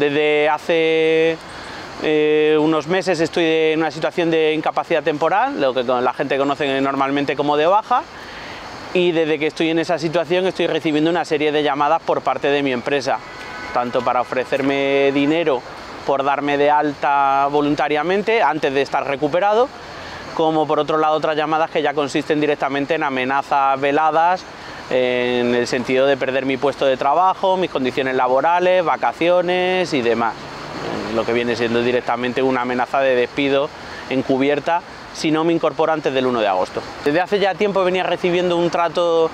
Desde hace unos meses estoy en una situación de incapacidad temporal, lo que la gente conoce normalmente como de baja, y desde que estoy en esa situación estoy recibiendo una serie de llamadas por parte de mi empresa, tanto para ofrecerme dinero por darme de alta voluntariamente antes de estar recuperado, como por otro lado otras llamadas que ya consisten directamente en amenazas veladas, en el sentido de perder mi puesto de trabajo, mis condiciones laborales, vacaciones y demás. Lo que viene siendo directamente una amenaza de despido encubierta si no me incorporo antes del 1 de agosto. Desde hace ya tiempo venía recibiendo un trato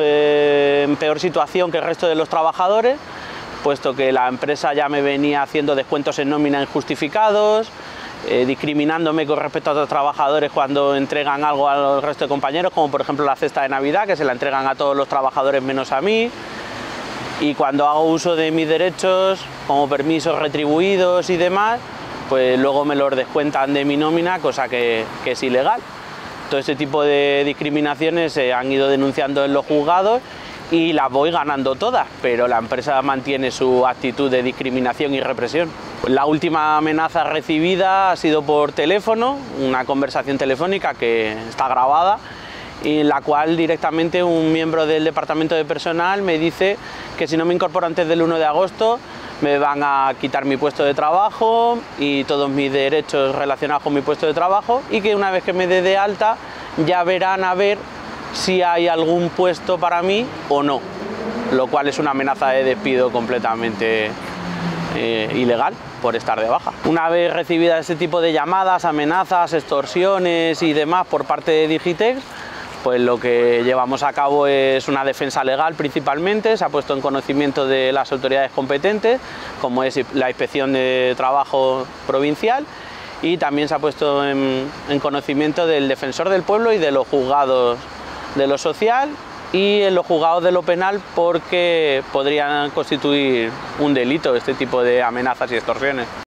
en peor situación que el resto de los trabajadores, puesto que la empresa ya me venía haciendo descuentos en nómina injustificados, discriminándome con respecto a otros trabajadores cuando entregan algo al resto de compañeros, como por ejemplo la cesta de Navidad, que se la entregan a todos los trabajadores menos a mí, y cuando hago uso de mis derechos, como permisos retribuidos y demás, pues luego me los descuentan de mi nómina, cosa que es ilegal. Todo este tipo de discriminaciones se han ido denunciando en los juzgados y las voy ganando todas, pero la empresa mantiene su actitud de discriminación y represión. La última amenaza recibida ha sido por teléfono, una conversación telefónica que está grabada, y en la cual directamente un miembro del departamento de personal me dice que si no me incorporo antes del 1 de agosto me van a quitar mi puesto de trabajo y todos mis derechos relacionados con mi puesto de trabajo, y que una vez que me dé de alta ya verán a ver si hay algún puesto para mí o no, lo cual es una amenaza de despido completamente ilegal por estar de baja. Una vez recibidas este tipo de llamadas, amenazas, extorsiones y demás por parte de Digitex, pues lo que llevamos a cabo es una defensa legal principalmente. Se ha puesto en conocimiento de las autoridades competentes, como es la Inspección de Trabajo Provincial, y también se ha puesto en conocimiento del Defensor del Pueblo y de los juzgados de lo social y en los juzgados de lo penal, porque podrían constituir un delito este tipo de amenazas y extorsiones.